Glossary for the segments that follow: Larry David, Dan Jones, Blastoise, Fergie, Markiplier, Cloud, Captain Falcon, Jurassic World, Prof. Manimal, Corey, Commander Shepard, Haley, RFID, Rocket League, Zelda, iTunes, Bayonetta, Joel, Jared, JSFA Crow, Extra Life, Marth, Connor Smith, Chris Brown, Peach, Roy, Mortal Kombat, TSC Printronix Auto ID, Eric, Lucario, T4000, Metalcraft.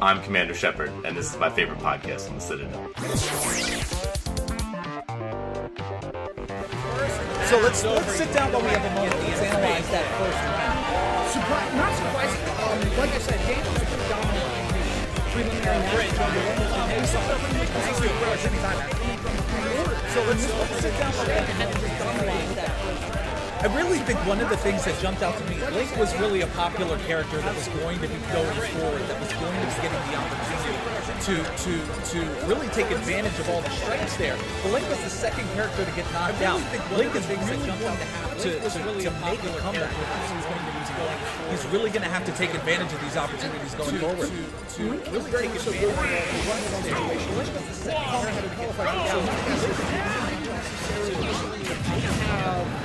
I'm Commander Shepard, and this is my favorite podcast in the Citadel. So let's sit down while we have a moment. Let's analyze that first round. Not surprising. Like I said, Dan was a dominant preliminary match. So let's sit down while we have a moment. Let's analyze that first round. I really think one of the things that jumped out to me, Link was really a popular character that was going to be going forward, that was going to be getting the opportunity to really take advantage of all the strikes there. But Link was the second character to get knocked out. Link is really going to have to make a comeback with this. He's really going to have to take advantage of these opportunities going forward. Really take advantage of the situation. Link was the second character to get knocked out.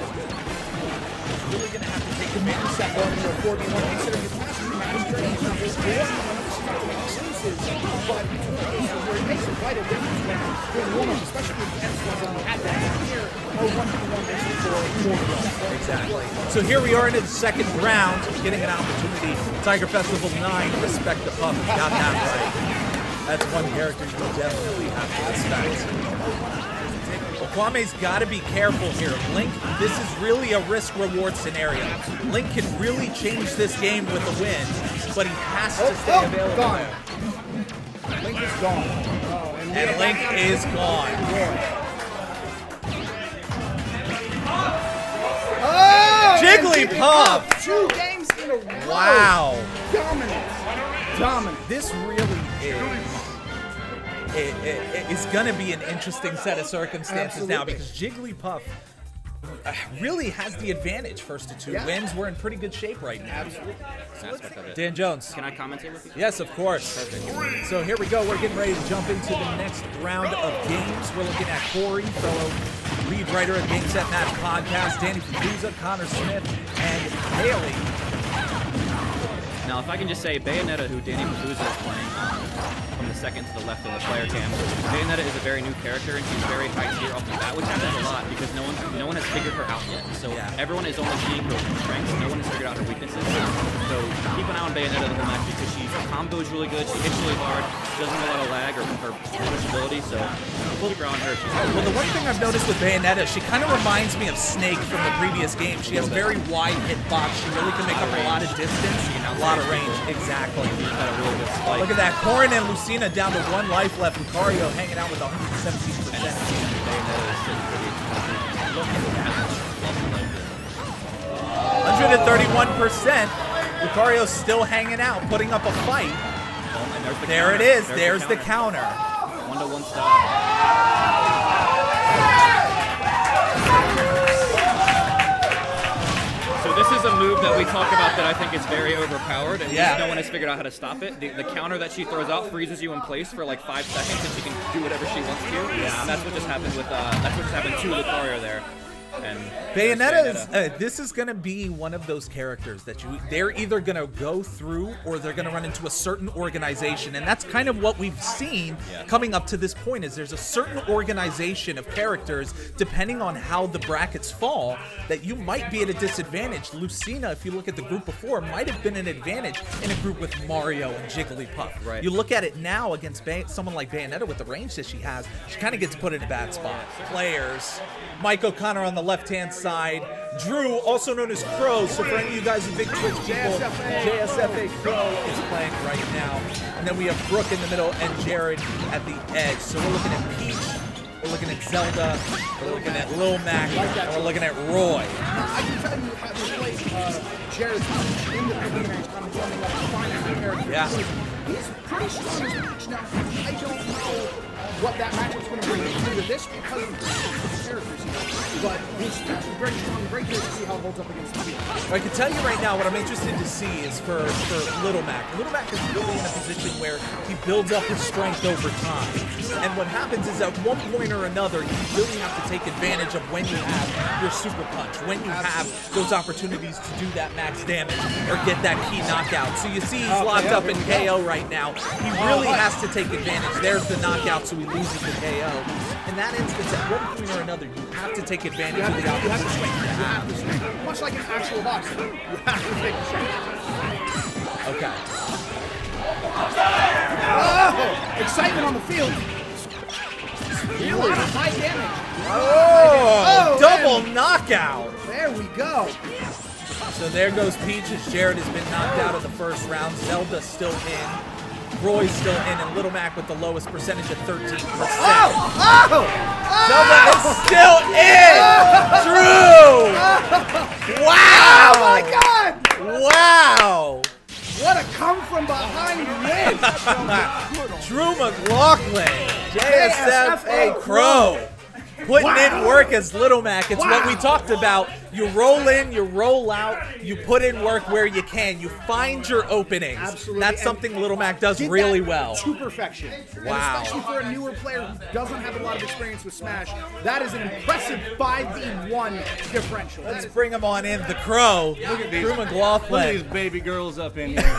Really going to have to take advantage of that one for 41, considering his last two matches during this war. But it makes quite a difference when doing warm-up, especially with the X-Ones on the hat here, or 1-1 basis for exactly. So here we are in the second round, getting an opportunity. Tiger Festival 9, respect the pup, got that right. That's one character you definitely have to respect. Kwame's got to be careful here. Link, this is really a risk-reward scenario. Link can really change this game with a win, but he has to stay available. Gone. Link is gone. Oh, and Link is gone. Oh, Jigglypuff! 2 games in a row. Wow. Dominant. Dominant. This really is... It's going to be an interesting set of circumstances. Absolutely. Now, because Jigglypuff really has the advantage first to two wins. We're in pretty good shape right now. Absolutely. Dan Jones. Can I comment here with you? Yes, of course. Perfect. So here we go. We're getting ready to jump into the next round of games. We're looking at Corey, fellow lead writer of Game Set Match Podcast, Danny Fabuzza, Connor Smith, and Haley. Now, if I can just say, Bayonetta, who Danny Fabuzza is playing, from the second to the left of the player cam. Bayonetta is a very new character, and she's very high tier off the bat, which happens a lot because no one has figured her out yet. So everyone is only seeing her strengths. No one has figured out her weaknesses. So keep an eye on Bayonetta the whole match because she combos really good, she hits really hard, she doesn't have a lot of lag or her punishability. So keep her on her. Well, the one thing I've noticed with Bayonetta, she kind of reminds me of Snake from the previous game. She has very wide hitbox. She really can make up a lot of distance, a lot of range. Exactly. She's got a really good spike. Look at that, Corey and Lucina. Lucina down to 1 life left, Lucario hanging out with 117%. Look at that. 131%. Lucario's still hanging out, putting up a fight. Well, there it is. There's the counter. 1-to-1 stop. So this is a move that we talk about that I think is very overpowered, and no one has figured out how to stop it. The counter that she throws out freezes you in place for like 5 seconds, and she can do whatever she wants to. Yeah, and that's what just happened with that's what just happened to Lucario there. And Bayonetta is this is going to be one of those characters that they're either going to go through or they're going to run into a certain organization, and that's kind of what we've seen coming up to this point. Is there's a certain organization of characters depending on how the brackets fall that you might be at a disadvantage. Lucina, if you look at the group before, might have been an advantage in a group with Mario and Jigglypuff. Right. You look at it now against someone like Bayonetta with the range that she has, she kind of gets put in a bad spot. Players, Mike O'Connor on the left-hand side, Drew, also known as Crow, so for any of you guys who big Twitch people, JSFA Crow is playing right now. And then we have Brooke in the middle and Jared at the edge. So we're looking at Peach, we're looking at Zelda, we're looking at Little Mac, and we're looking at Roy. I can tell you, having played Jared's in the preliminaries, kind of warming up the final character. He's pretty strong as Peach now. I don't know what that matchup's going to bring to this because of the characters, but his speech is very strong, very good to see how it holds up against the field. I can tell you right now what I'm interested to see is for Little Mac. Little Mac is really in a position where he builds up his strength over time, and what happens is at one point or another, you really have to take advantage of when you have your super punch, when you have those opportunities to do that max damage or get that key knockout. So you see he's locked up in KO right now. He really has to take advantage. There's the knockout, so he loses the KO. in that instance, at one point or another, you have to take advantage of the opposition. You have to swing. You have to swing. Much like an actual boxer, you have to take a swing. Okay. Oh! Excitement on the field. Really? A lot of high damage. Oh! Double knockout. There we go. So there goes Peach as Jared has been knocked out of the first round. Zelda's still in. Roy's still in, and Little Mac with the lowest percentage at 13%. Zelda is still in! Drew! Wow! Oh my God! Wow! What a come from behind win! Drew McLaughlin, JSFA Crow. Putting in work as Little Mac. It's what we talked about. You roll in, you roll out, you put in work where you can. You find your openings. Absolutely. That's something Little Mac does really well. To perfection. Wow. And especially for a newer player who doesn't have a lot of experience with Smash, that is an impressive 5v1 differential. Let's bring him on in. The Crow. Look at these. Drew McLaughlin. Look at these baby girls up in here.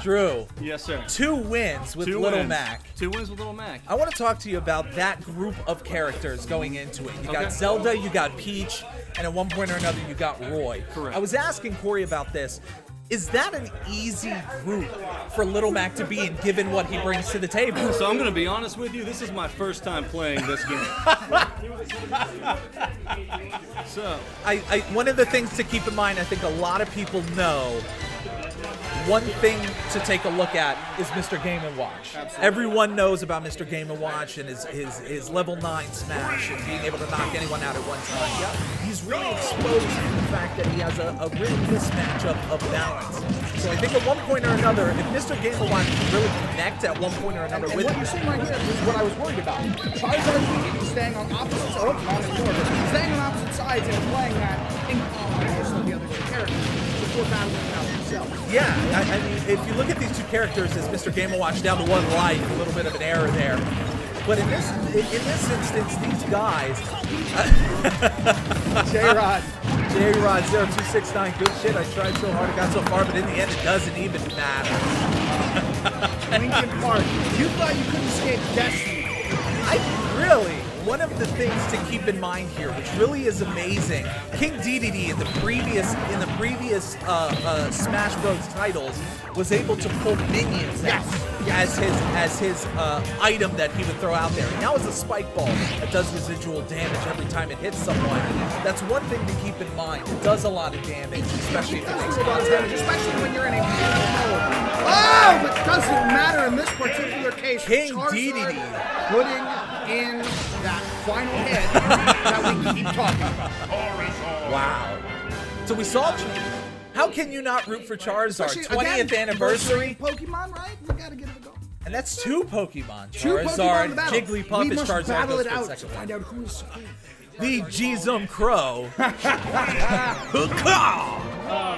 Drew. Yes, sir. Two wins with Little Mac. I want to talk to you about that group of characters going into it. You got Zelda, you got Peach, and at one point or another, you got Roy. Correct. I was asking Corey about this. Is that an easy group for Little Mac to be in, given what he brings to the table? So I'm going to be honest with you. This is my first time playing this game. So I one of the things to keep in mind, I think a lot of people know, one thing to take a look at is Mr. Game & Watch. Absolutely. Everyone knows about Mr. Game & Watch and his level 9 smash and being able to knock anyone out at one time. Yep. He's really exposed to the fact that he has a real mismatch of balance. So I think at one point or another, if Mr. Game & Watch can really connect at one point or another with what you're seeing right here is what I was worried about. Charizard is staying on opposite sides. Staying on opposite sides and playing that in combination with the other two characters. Yeah, I mean, if you look at these two characters as Mr. Game & Watch down to one life, a little bit of an error there. But in this instance, these guys... J-Rod 0269, good shit, I tried so hard, I got so far, but in the end it doesn't even matter. Lincoln Park, you thought you couldn't escape destiny. One of the things to keep in mind here, which really is amazing, King Dedede in the previous Smash Bros. Titles was able to pull minions as his item that he would throw out there. Now it's a spike ball that does residual damage every time it hits someone. That's one thing to keep in mind. It does a lot of damage, especially if it makes a lot of damage, especially when you're in a oh, but doesn't matter in this particular case. King Dedede putting in that final hit that we keep talking about. Wow. So we saw, how can you not root for Charizard? Actually, 20th again, anniversary. Pokemon, right? We gotta give it a go. And that's two Pokemon. Charizard, Jigglypuff is Charizard. Battle it out to find out who is the GSM Crow. For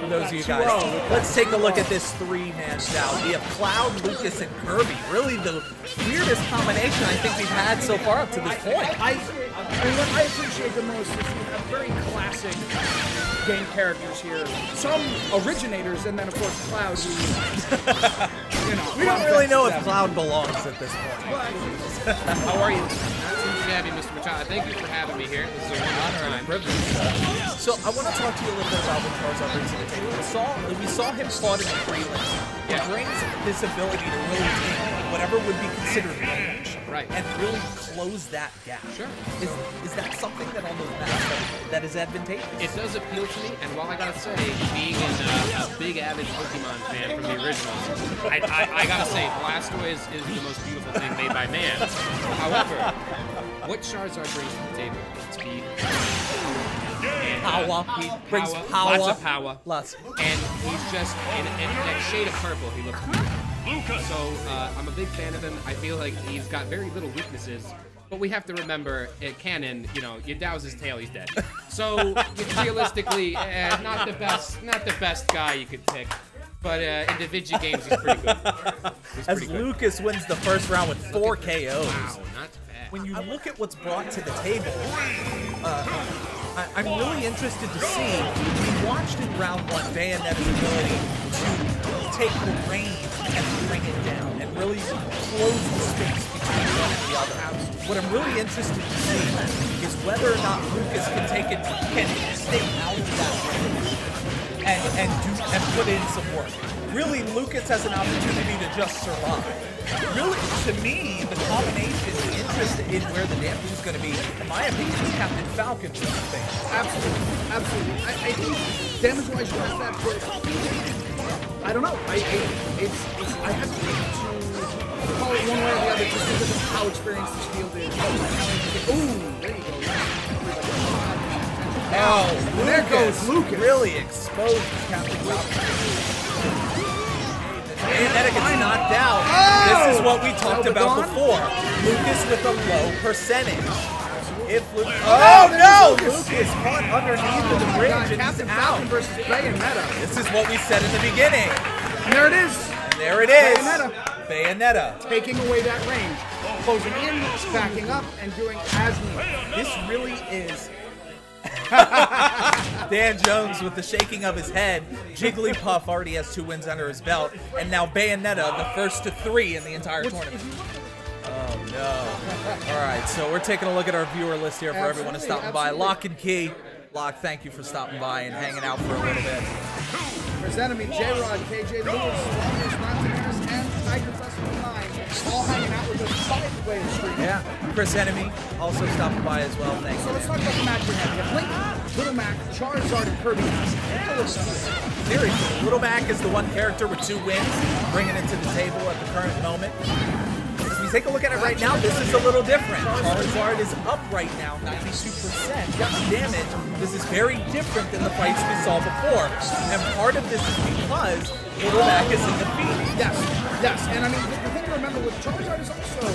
those of you guys. Let's take a look at this three-man battle. We have Cloud, Lucas, and Kirby. Really the weirdest combination I think we've had so far up to this point. I mean, what I appreciate the most is we have very classic game characters here. Some originators, and then of course Cloud, who, you know. We don't really know if Cloud belongs at this point. But, how are you? Mr. Machado, thank you for having me here. This is an honor and a privilege. So I want to talk to you a little bit about what Charizard brings to the table. We saw him fought in the prelims. He brings this ability to really take whatever would be considered range, and really close that gap. Sure. Is that something that on those maps that is advantageous? It does appeal to me, and while I gotta say, being a big avid Pokemon fan from the originals, I gotta say, Blastoise is the most beautiful thing made by man. However, what Charizard brings to the table? Speed. Power. He brings power. Lots of power. Lots. And he's just in that shade of purple. He looks Lucas. So I'm a big fan of him. I feel like he's got very little weaknesses. But we have to remember, at canon, you know, you douse his tail, he's dead. So realistically, not the best guy you coid pick. But individual games, he's pretty good. Lucas wins the first round with 4 KOs. Wow, not bad. When you look at what's brought to the table, I'm really interested to see watched in round one Bayonetta's ability to take the reins and bring it down and really close the space between one and the other. What I'm really interested to see is whether or not Lucas can take it, can stay out of that range and put in some work. Really, Lucas has an opportunity to just survive. Really, to me, the combination of interest in where the damage is going to be, in my opinion, is Captain Falcon's thing. Absolutely, absolutely. I think damage-wise, you have that, but I don't know. I have to call it one way or the other just because of how experienced this field is. Ooh, there you go. Oh, Lucas, there goes Lucas. Really exposed Captain Falcon. Bayonetta gets knocked out. Oh! This is what we talked about before. Lucas with a low percentage. If Lucas, Lucas caught underneath the bridge and Captain Falcon versus Bayonetta. This is what we said in the beginning. And there it is. And there it is. Bayonetta. Taking away that range, closing in, backing up, and doing as needed. This really is. Dan Jones with the shaking of his head. Jigglypuff already has 2 wins under his belt, and now Bayonetta the first to 3 in the entire tournament. Oh no! All right, so we're taking a look at our viewer list here for everyone who's stopping by. Lock and Key, Lock, thank you for stopping by and hanging out for a little bit. Presenting me J-Rod, KJ Lewis, Wonders, Montaners, and Tiger Festival 9, all hanging out with us sideways. Yeah, Chris Enemy also stopping by as well. Thanks. So let's talk about the match we have. Link, Little Mac, Charizard, and Kirby. Seriously, Little Mac is the one character with 2 wins, bringing it to the table at the current moment. As we take a look at it right now, this is a little different. Charizard is up right now, 92%. Damage. This is very different than the fights we saw before, and part of this is because Little Mac is in the feed. Yes, yes, and I mean. Remember, with Charizard is also 2-0.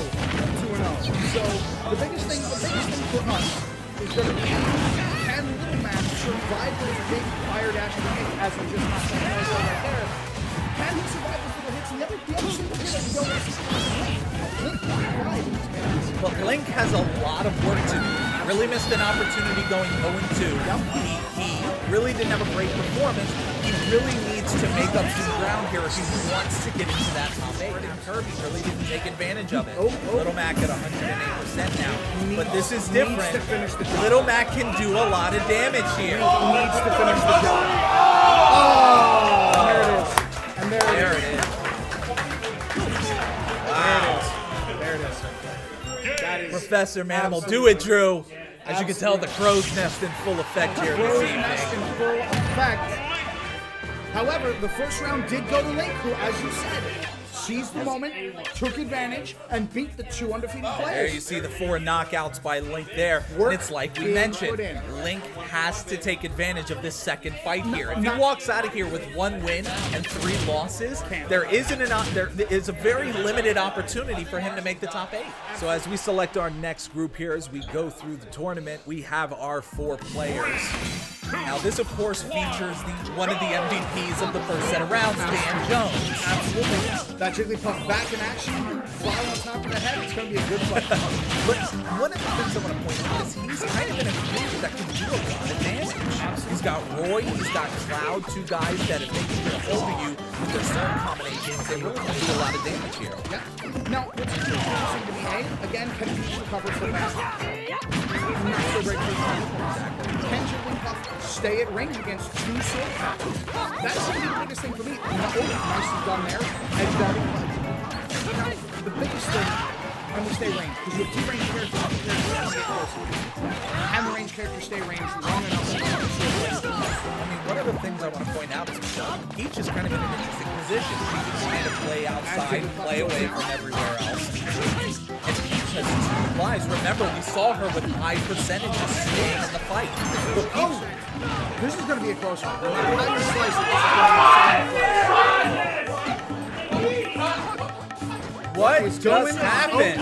So the biggest thing for us is going to be can Little Mac survive those big fire dashes as we just talked about right there? Can he survive those little hits? Never the other single hit that we don't have. But Link has a lot of work to do. Really missed an opportunity going 0-2. He really didn't have a great performance. He really needs to make up some ground here if he wants to get into that top 8. And Kirby really didn't take advantage of it. Little Mac at 108% now. But this is different. Little Mac can do a lot of damage here. He needs to finish the job. Oh! There it is. And there it is. Wow. There it is. Professor Manimal, do it, Drew. As you can tell, the crow's nest in full effect here. Crow's nest in full effect. However, the first round did go to Link, who, as you said, seized the moment, took advantage, and beat the 2 undefeated players. There you see the 4 knockouts by Link there. And it's like we mentioned, Link has to take advantage of this second fight here. If he walks out of here with 1 win and 3 losses, there is a very limited opportunity for him to make the top 8. So as we select our next group here, as we go through the tournament, we have our 4 players. Now this, of course, features one of the MVPs of the first set of rounds, Dan Jones. Absolutely. That Jigglypuff back in action, flying on top of the head. It's going to be a good fight. But one of the things I want to point out is he's kind of in a group that can do a lot of damage. He's got Roy, he's got Cloud, 2 guys that if they can get over you with their certain combinations, they really do a lot of damage here. Yeah. Now, what's interesting to me, again, can Peach recover for fast? Can Jigglypuff stay at range against 2 sword tackles? That's the biggest thing for me. Nicely done there. Edge guarding. Now, the biggest thing, I'm going to stay range. Because with 2 range characters, and the range characters stay range long enough. I mean, one of the things I want to point out is Peach is kind of in an interesting position. She can kind of play outside, play away from everywhere else. And Lies. Remember, we saw her with high percentages staying in the fight. Oh, this is going to be a close one. What just happened?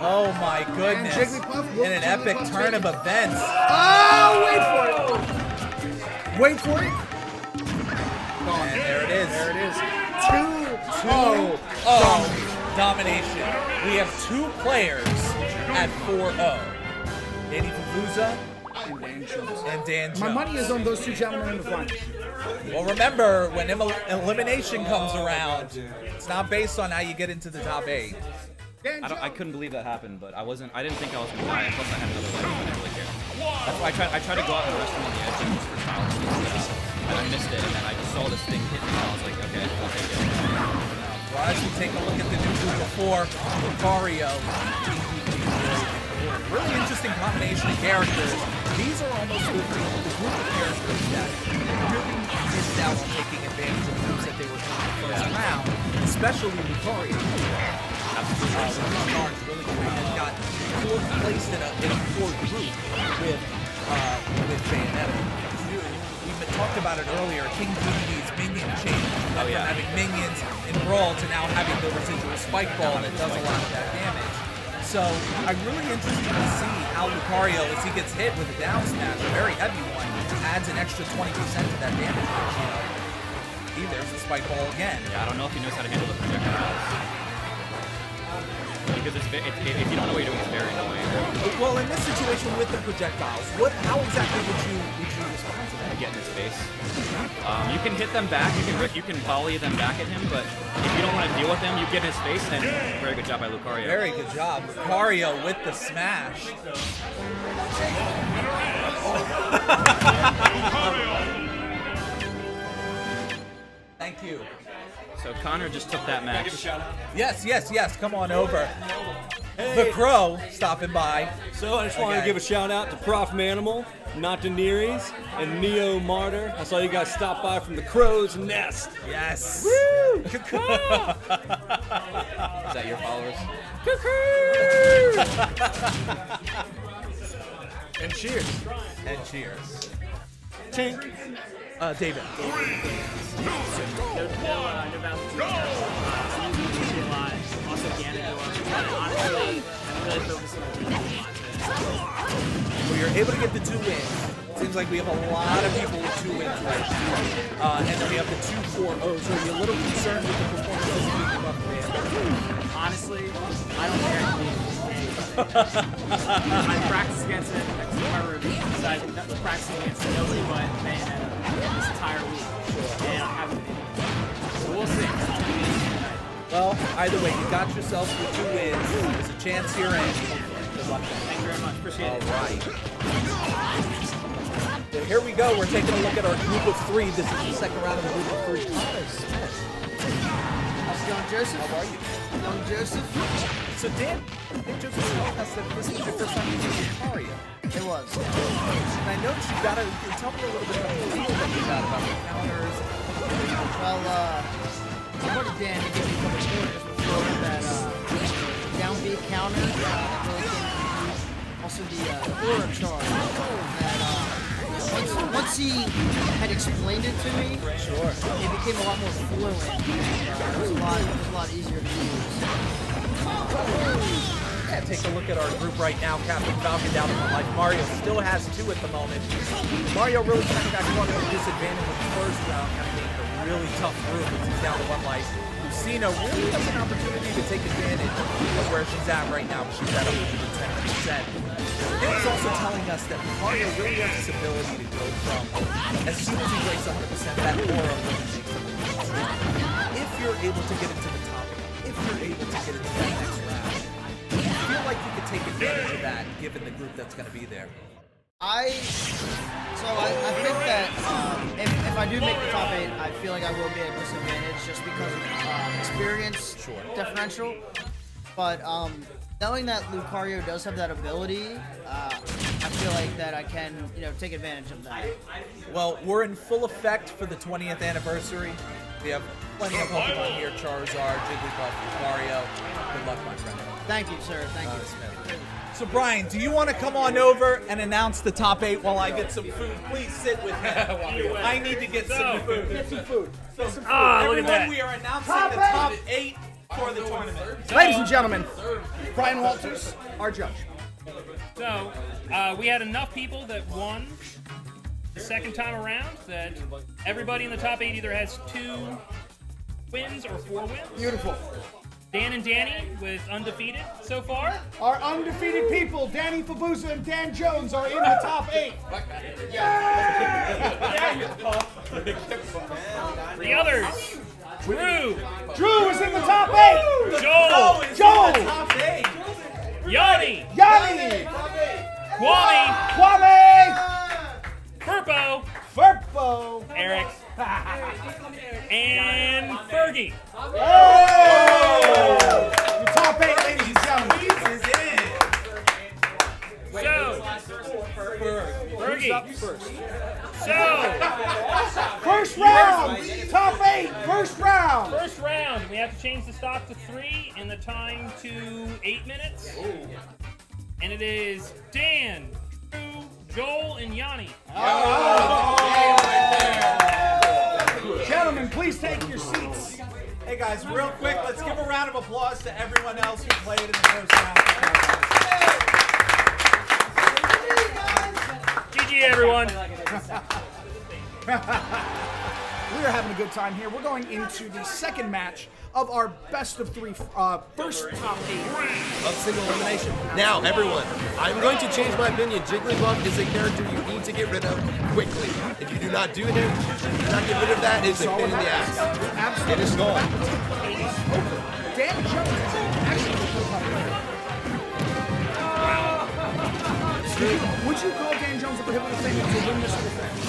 Oh my goodness! In an epic turn of events. Oh, wait for it! Wait for it! And there it is. There it is. 2-0. Domination. We have 2 players at 4-0. Danny Fabuzza And Dan Jones. And Dan Jones. My money is on those two gentlemen in the front. Well, remember, when elimination comes around, it's not based on how you get into the top 8. I couldn't believe that happened, but I didn't think I was going to die. I thought I had another life, but I didn't really care. That's why I tried to go out and rest on the edge just for child abuse, and I missed it, and then I just saw this thing hit me, and I was like, okay, I'll take it. Well, as you take a look at the new group of four, Lucario. Really interesting combination of characters. These are almost the group of characters that really missed out on taking advantage of moves that they were doing in the first round, especially Lucario. Stars really got fourth placed in a poor group with Bayonetta. We talked about it earlier. King Dedede's minion change from having minions in Brawl to now having the residual spike ball that does a lot of that damage. So I'm really interested to see how Lucario, as he gets hit with a down smash, a very heavy one, adds an extra 20% to that damage ratio. There's the spike ball again. Yeah, I don't know if he knows how to handle the projectiles. Because if you don't know what you're doing, it's very annoying. Well, in this situation with the projectiles, how exactly would you respond to that? Get in his face. You can hit them back. You can volley them back at him. But if you don't want to deal with them, you get in his face. And very good job by Lucario. Very good job, Lucario, with the smash. Thank you. So Connor just took that match. Yes, yes, yes. Come on over. Hey. The Crow stopping by. So I just wanted to give a shout out to Prof Manimal, Not Daenerys, and Neo Martyr. I saw you guys stop by from the Crow's Nest. Yes. Woo! Cuckoo! Is that your followers? Cuckoo! And cheers. And cheers. Tink. David. We are able to get the 2 wins. Seems like we have a lot of people with 2 wins right now. And then we have the 2-4-0s. So are you a little concerned with the performance of the Honestly, I don't care. I practice against it. My room decided to practice against nobody but Bayonetta this entire week. And I haven't been able to. So we'll see. Well, either way, you got yourself with 2 wins. There's a chance here, and good luck. Thank you very much. Appreciate it. All right. So here we go. We're taking a look at our group of 3. This is the second round of the group of 3. How's it going, Joseph? How are you? Young Joseph. So, Dan, I think Joseph told us that this is your first time using Lucario. It was. And I noticed you gotta tell me a little bit about the deal that you got about the counters. Well, I wanted Dan to give me a couple pointers before that down B counter. Also the aura charge. That once he had explained it to me, it became a lot more fluent. It was a lot easier to use. Yeah, take a look at our group right now. Captain Falcon down in the life. Mario still has 2 at the moment. Mario really kind of got caught with a disadvantage in the first round, kind of being a really tough group as he's down to 1 life. Lucina really has an opportunity to take advantage of where she's at right now. She's at 110%. It's also telling us that Mario really has this ability to go from, as soon as he breaks 100%, that aura really makes him if you're able to get into the top, if you're able to get into that next round. I feel like you could take advantage of that, given the group that's going to be there. I think that if I do make the top 8, I feel like I will be at a disadvantage just because of experience differential. But knowing that Lucario does have that ability, I feel like that I can, take advantage of that. Well, we're in full effect for the 20th anniversary. We have plenty of Pokemon here: Charizard, Jigglypuff, Lucario. Good luck, my friend. Thank you, sir. Thank you. Smith. So, Brian, do you want to come on over and announce the top 8 while I get some food? Please sit with me. I need to get some food. Get some food. So, some food. Everyone, we are announcing the top 8 for the tournament. Ladies and gentlemen, Brian Walters, our judge. So, we had enough people that won the second time around that everybody in the top 8 either has 2 wins or 4 wins. Beautiful. Dan and Danny with Undefeated so far. Our undefeated people, Danny Fabuzza and Dan Jones, are in the top 8. The others, Drew is in the top 8. Joel. Yanni. Kwame. Furpo. Eric. And Fergie. Oh! The top 8, ladies and gentlemen. Is in. So, Fergie. So, first round, top 8, first round. First round, we have to change the stop to 3 and the time to 8 minutes. And it is Dan, Drew, Joel, and Yanni. Gentlemen, please take your seats. Hey guys, real quick, let's give a round of applause to everyone else who played in the first round. GG, everyone. We are having a good time here. We're going into the second match of our best of 3 first top 8 of single elimination. Now, everyone, I'm going to change my opinion. Jigglypuff is a character you need to get rid of quickly. If you do not do it, if you do not get rid of that, it's a pain in the ass. Absolutely. It is gone. Dan Jones actually. Would you call Dan Jones a prohibited thing to win this defense?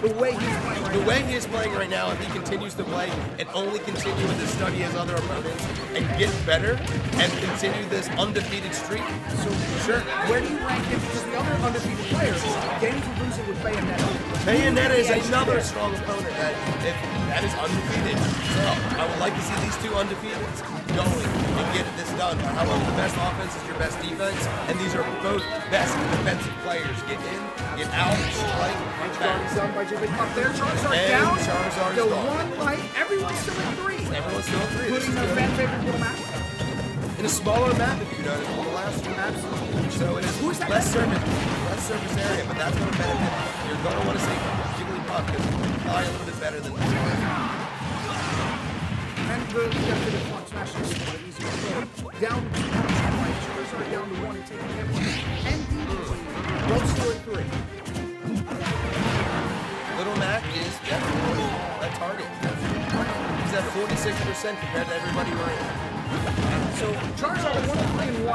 The way he's playing right now. The way he is playing right now, if he continues to play and only continue to study his other opponents and get better and continue this undefeated streak. So, sure. Where do you rank him? Because the other undefeated players, Danny Fabuzza with Bayonetta. Bayonetta is another strong opponent that is undefeated. So, I would like to see these two undefeateds going and get this done. However, the best offense is your best defense, and these are both best defensive players. Get in, get out, strike, and back. Jigglypuff there, Charizard and down, the one light, everyone's still at 3. Everyone's still at 3. Including the fan favorite Little Mac. In a smaller map, if you notice, on the last one. Absolutely. So it is less surface area, but that's going to benefit. You're going to want to see Jigglypuff because you can fly a little bit better than this one. And the front smash is a little easier to go. Down to Charizard, down to 1 and taking everyone. And the road still at 3. Little Mac is definitely a target. He's at 46% compared to everybody right now. So Charizard 1-3-1.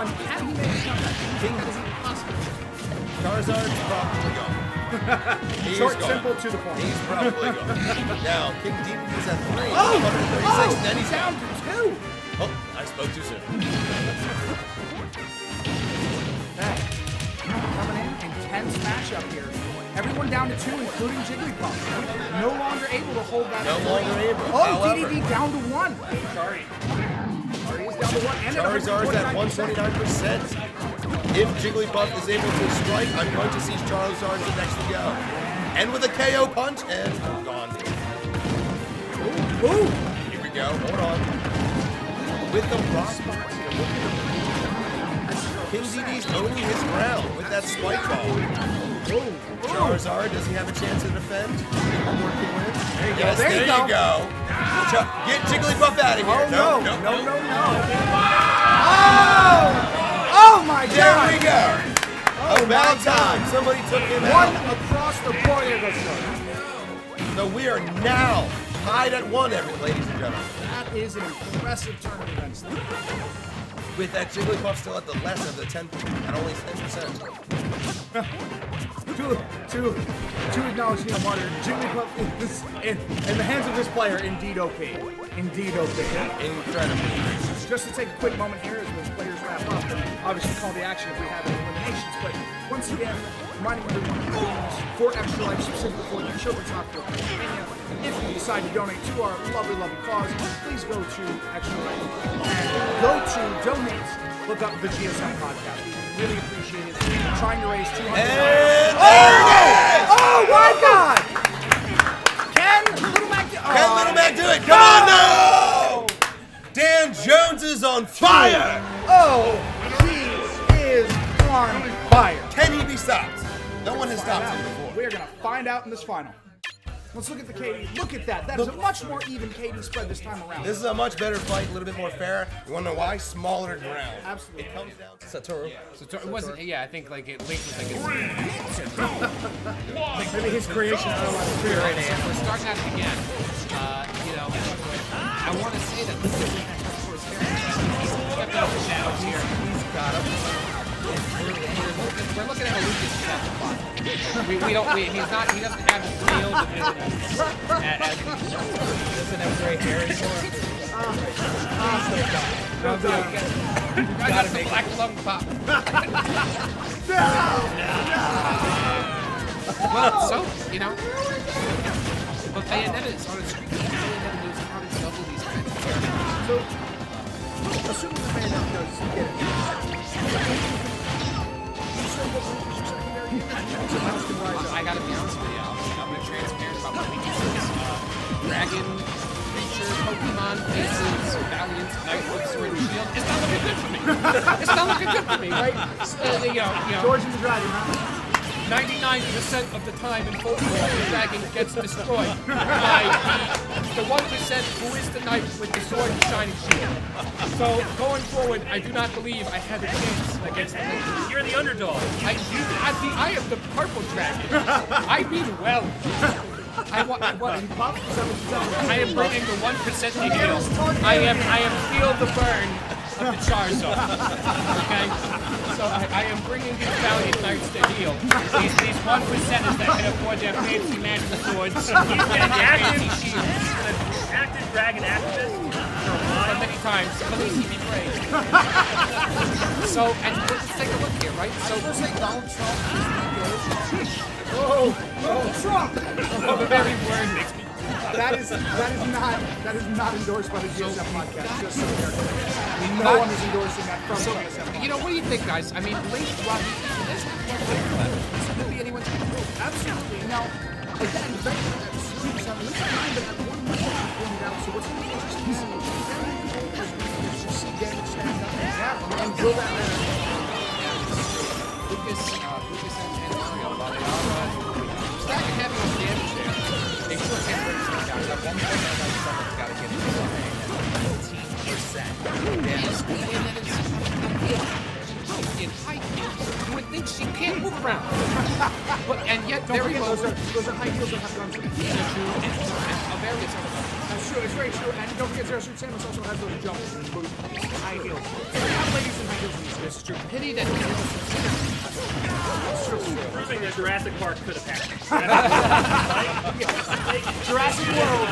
How do you make a comeback? King Dedede possible. Charizard's probably gone. Short, simple, to the point. He's probably gone. Now King Dedede is at 3. Oh, 136. Then he's down to 2. Oh, I spoke too soon. Coming in intense matchup here. Everyone down to 2, including Jigglypuff. No longer able to hold that. No longer able. Oh, Dedede down to 1. Sorry. He's down to 1. And Charizard's at 129%. If Jigglypuff is able to strike, I'm going to see Charizard's the next to go. And with a KO punch, and gone. Ooh. Here we go. Hold on. With the rock. King Dedede's owning his ground with that spike ball. Ooh. Charizard, does he have a chance to defend? There you go. Yes, there you go. Get Jigglypuff out of here. Oh, no. Oh! Oh my God! There we go. Oh, about time. Somebody took him out. One across the point of the show. So we are now tied at 1, ladies and gentlemen. That is an impressive turn of events. With that Jigglypuff still at the less of the 10 at only 10%. To acknowledge, you know, Mario, Jigglypuff is in the hands of this player, indeed OP. Indeed OP. Incredible. Just to take a quick moment here as those players wrap up, and obviously call the action if we have any eliminations, but once again, reminding everyone for Extra Life, specifically for the Children's Hospital of Philadelphia. If you decide to donate to our lovely cause, please go to Extra Life and go to Donate, look up the GSM podcast. Really appreciate it. Trying to raise $200. And there it is! Oh my God! Can Little Mac do it? Come on, no! Dan Jones is on fire! Oh, he is on fire. Can he be stopped? No one has stopped him before. We are going to find out in this final. Let's look at the KD. Look at that. That is a much more even KD spread this time around. This is a much better fight, a little bit more fair. You want to know why? Smaller ground. Absolutely. It comes down to Satoru. Yeah. Satoru. It wasn't, yeah, I think like Link was like his... Maybe his creation is not a career right now. We're starting out again. You know, I want to say that this is... He's got him. We're looking at a Lucas spot. We don't. He doesn't have the field he doesn't have gray hair anymore. Gotta make black lung pop. No. Well, so you know, but Bayonetta is on a streak. Bayonetta is on a double these kinds of characters. So, assuming the Bayonetta does get it. I gotta be honest with you, I'm gonna be transparent about what I Dragon, creature, Pokemon, faces, Valiant, Nightwood, Sword and Shield. It's not looking good for me. It's not looking good for me, right? So, you know, George and the Dragon, huh? 99% of the time in football, the dragon gets destroyed by the 1% who is the knight with the sword and shining shield. So going forward, I do not believe I have a chance against the Lakers. You're the underdog. I am the purple dragon. I mean well. I am bringing the 1% to heal. I am feel the burn of the Charizard, okay? So I am bringing these Valiant Knights to heal. These 1%ers that can afford their fancy magic swords, he's been an active dragon activist for many times. Please be praised. So, and let's take a look here, right? So, let's say Donald Trump is the old Donald Trump! The very word makes me. That is not endorsed by the GSM podcast. Just so we know one is endorsing that from the GSM podcast. You know, what do you think, guys? I mean, Link, Rocky, this could be anyone's control. Absolutely. Now, again, back to that streaks on this time, but at 1 minute pointed out, so what's going to be interesting is you see damage stand up and down and build that ladder. Lucas and Andrea, while they are stacking heavy on damage there. They sure can't bring this thing down. At one point, I know someone's got to get this one. And 18%. In high heels. You would think she can't move around. But, and yet, there we go. Those are high heels that have guns. And various other guns. That's true. It's very true. And don't forget, Zero Suit Samus also has those jumps and boots. High heels. We have ladies in high heels. This is true. Pity that Zero Suit Samus. True. Proving that Jurassic Park could have happened. Jurassic World.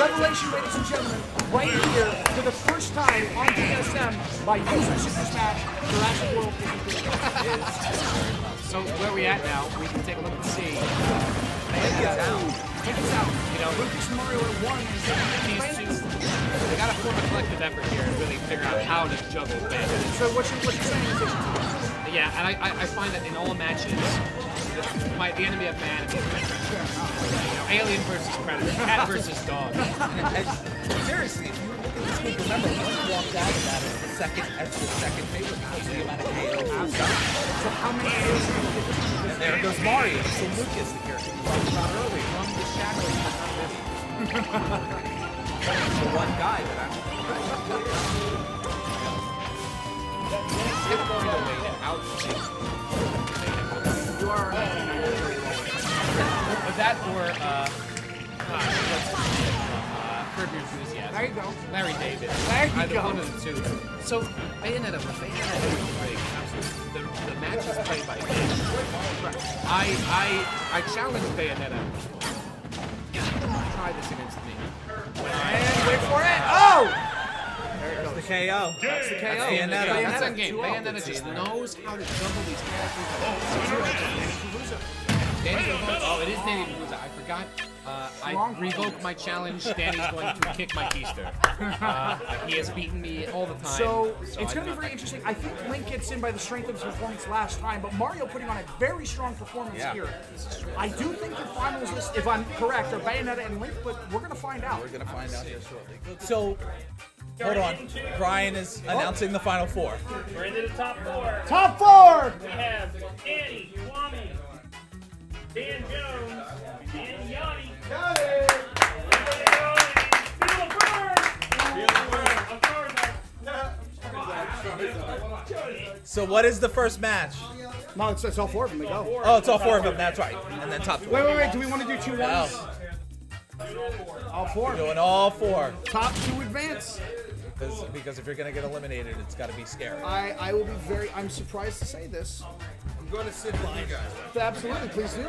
Revelation, ladies and gentlemen, right here for the first time on DSM by using Super Smash. Jurassic World. So where we at now? We can take a look and see. Take us out. You know, Lucas, Mario at 1. They got to form a collective effort here and really figure out how to juggle bandits. So what you're saying is that, yeah, and I find that in all matches, the enemy of man is alien versus predator, cat versus dog. Seriously, if you were looking at this game, remember, one walked out of that as the second favorite. The amount of AOs. So how many AOs are you getting? And there goes Mario. So Lucas, the character we talked about earlier, from the shadows of the the one guy that I'm going to wait out. That or, Kirby Enthusiasm. There you go. Larry David. Either one of the two. So, Bayonetta was great. Absolutely. The match is played by Bayonetta. I challenge Bayonetta. Try this against me. And wait for it! Oh! That's the KO. That's the KO. That's the game. Bayonetta just knows how to juggle these characters. Oh, it is Danny Fabuzza. I forgot. I revoke my challenge. Danny's going to kick my keister. He has beaten me all the time. So it's going to be very interesting. I think Link gets in by the strength of his performance last time, but Mario putting on a very strong performance here. I do think the finals, if I'm correct, are Bayonetta and Link, but we're going to find out. We're going to find out here shortly. So... Hold on, Brian is announcing the final four. We're into the top four. Top four! We have Danny, Kwame, Dan Jones, and Yanni. Got it. So what is the first match? No, it's all four of them. They go. Oh, it's all four of them. That's right. And then top two. Wait. Do we want to do 2 rounds? All four. We're doing all four. Top two advance. Because if you're gonna get eliminated, it's got to be scary. I will be very. I'm surprised to say this. I'm going to sit by you guys. Absolutely, please do.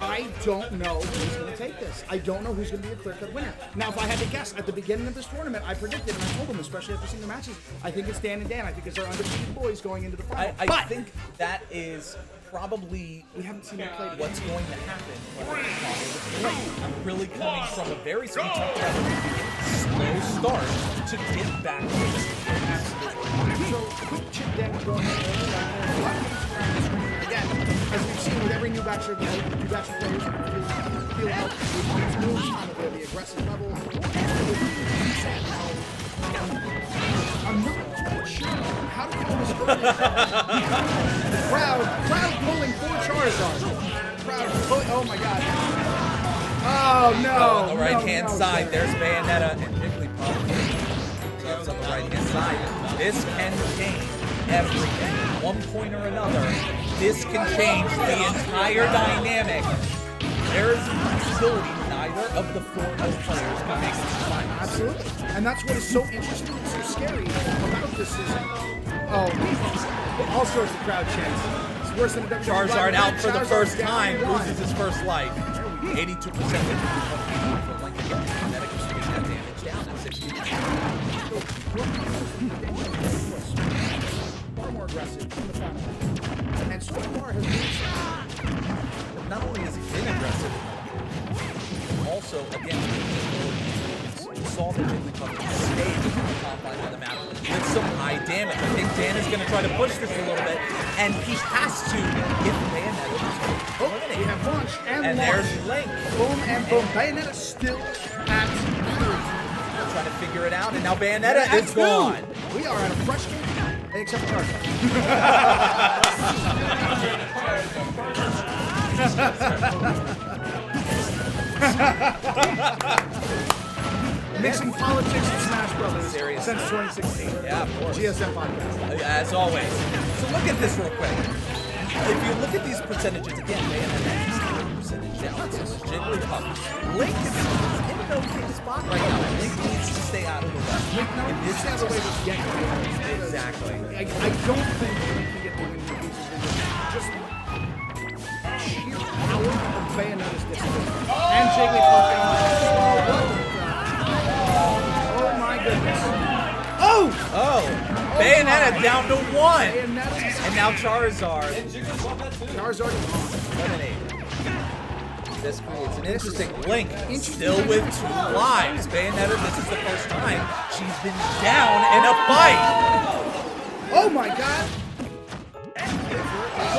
I don't know who's going to take this. I don't know who's going to be a clear-cut winner. Now, if I had to guess, at the beginning of this tournament, I predicted, and I told them, especially after seeing the matches, I think it's Dan and Dan. I think it's our undefeated boys going into the final. I think that is probably we haven't seen them play what's going to happen. I'm really coming from a very slow start to get back to this. So, quick chip damage going. As we've seen with every new batch of players, feel moves on a really aggressive level. I'm not sure how to call this Cloud pulling 4 Charizard. Cloud pulling, oh my god. Oh no. On the right hand side, there's Bayonetta and Jigglypuff. That's on the right hand side. This can change everything. At one point or another. This can change the entire dynamic. There is a possibility neither of the 4 players can make this final. Absolutely. And that's what is so interesting and so scary about this is, all sorts of crowd chants. It's worse than the Charizard out for the first time, loses his first life. 82% of people feel like they're going to medic to get that damage down at 60%. Far more aggressive in the final. And so far has been. Not only has he been aggressive, also, again, we saw the Jigglypuff stay in the top line of the map with some high damage. I think Dan is going to try to push this a little bit, and he has to if Bayonetta is going to eliminate. We have launched and there's Link. Boom and boom. Bayonetta still at 3. They're trying to figure it out, and now Bayonetta is gone. We are at a fresh game. Except for mixing politics and Smash Brothers since 2016. Yeah, of course. GSM podcast. As always. So look at this real quick. If you look at these percentages again, they have a percentage down. This is Jigglypuff. Link is in an okay spot right now. Link needs to stay out of the way. Link needs out of the way to get there. Exactly. I don't think Link can get the win for these individuals. Just sheer power of Bayonetta's distance. And Jigglypuff down the oh my goodness. Oh! Bayonetta down to 1! And now Charizard. Charizard is on. Lemonade. This creates an interesting Link. Still with 2 lives. Bayonetta, this is the first time she's been down in a fight. Oh my god.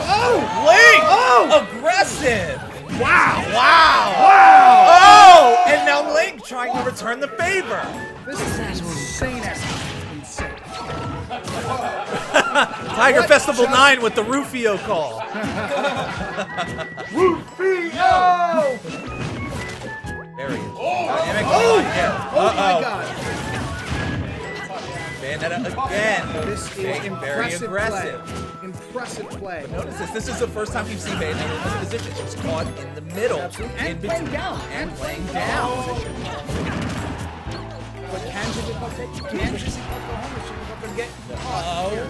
Oh, Link! Oh! Aggressive! Wow! Wow! Wow! Oh! And now Link trying to return the favor. This is insane. Tiger what? Festival 9 with the Rufio call. Rufio! Very good. Oh my god. Bandana again. This is impressive play. Impressive play. But notice this is the first time you've seen Bandana in this position. She's caught in the middle. And playing down. And playing down. But can Jigglypuff take it? Can Jigglypuff go home or Jigglypuff going to get caught here?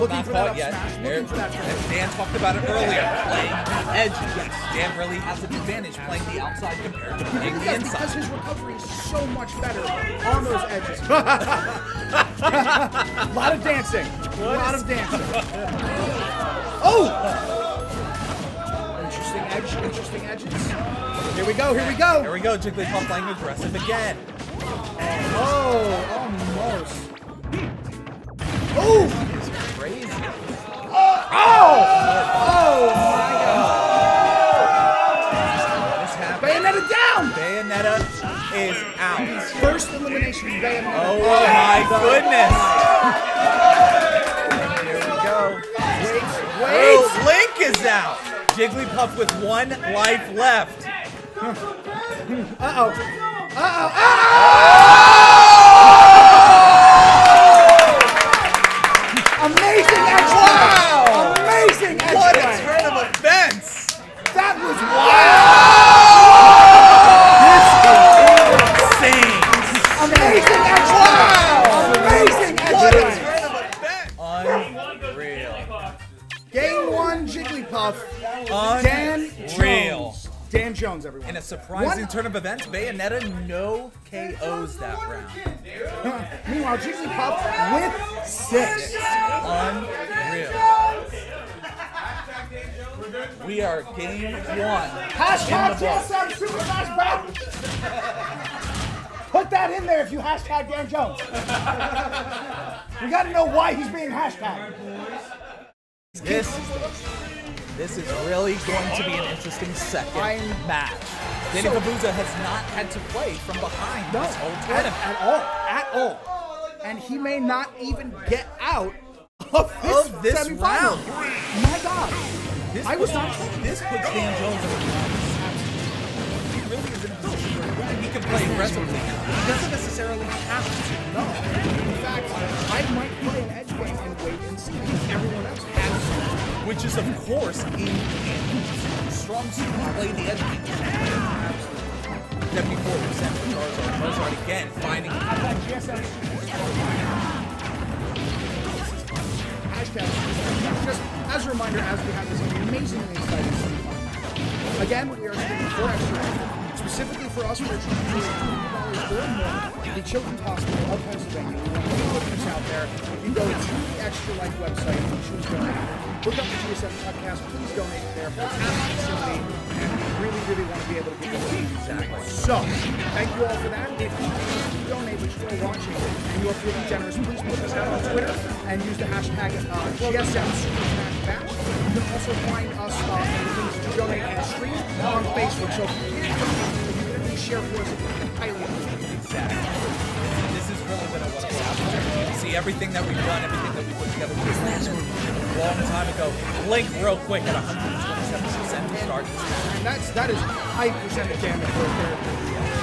Looking for that up smash, looking for that. As Dan talked about it earlier, playing the edge. Yes. Dan really has an advantage playing the outside compared to playing the inside. Because his recovery is so much better on those edges. A lot of dancing. A lot of dancing. Oh! Interesting edge, interesting edges. Here we go, here we go. Here we go, Jigglypuff playing aggressive again. Oh, almost. Oh! It's crazy. Oh my god. Bayonetta down! Bayonetta is out. First elimination of Bayonetta. Oh my goodness. And here we go. Wait. Oh, Link is out. Jigglypuff with 1 life left. Uh-oh. Uh-oh. Uh-oh. Amazing extra life. Amazing extra life. What a turn of events. That was wild. This is insane. Amazing extra life. Game one, Jigglypuff. Dan Jones. Dan Jones, everyone. In a surprising turn of events, Bayonetta no KOs that round. Meanwhile, Jigglypuff with 6. Unreal. We are game 1. Hashtag TSM Super Smash Bros. Put that in there if you hashtag Dan Jones. We gotta know why he's being hashtagged. This is really going to be an interesting second match. Danny Fabuzza has not had to play from behind this whole tournament. At all. And he may not even get out of this round. My God. This puts Dan Jones in the round. He really is in a position where he can play aggressively now. He doesn't necessarily have to. No. In fact, I might play an edge weight and wait and see if everyone else has. Which is, of course, in strong suit to play the edge. 74% for Charizard. Charizard again finding. Hashtag. Just as a reminder, as we have this amazingly exciting semifinal. Again, we are spending 4 extra life. Specifically for us, we're trying to do $2 or more. The Children's Hospital of Pennsylvania. It's out there. You go to the Extra Life website and choose donate. Look up the GSM podcast, please donate there for absolutely, and we really, really want to be able to get those. Exactly. So, thank you all for that. If you donate, which you are watching, and you are feeling generous, please put this out on Twitter and use the hashtag GSM Super Smash Bash. You can also find us to donate and stream on Facebook. So, if you can please share for us, highly appreciate. Exactly. This is really what I want to happen. See everything that we've done, everything that we put together with this last long time ago. Link real quick at 127% to start. And that is high percentage damage right there.